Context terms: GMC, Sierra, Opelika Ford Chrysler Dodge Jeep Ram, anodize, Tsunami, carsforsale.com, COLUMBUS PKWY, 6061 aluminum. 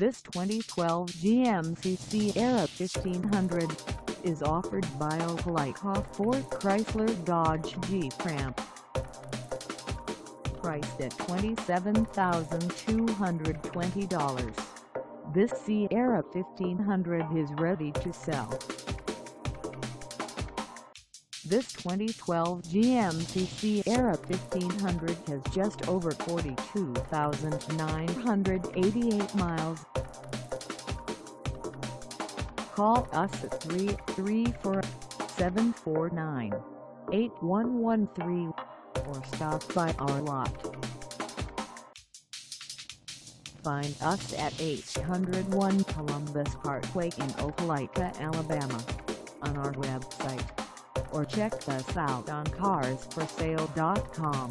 This 2012 GMC Sierra 1500 is offered by Opelika Ford Chrysler Dodge Jeep Ram. Priced at $27,220, this Sierra 1500 is ready to sell. This 2012 GMC Sierra 1500 has just over 42,988 miles. Call us at 334-749-8113 or stop by our lot. Find us at 801 Columbus Parkway in Opelika, Alabama, on our website, or check us out on carsforsale.com.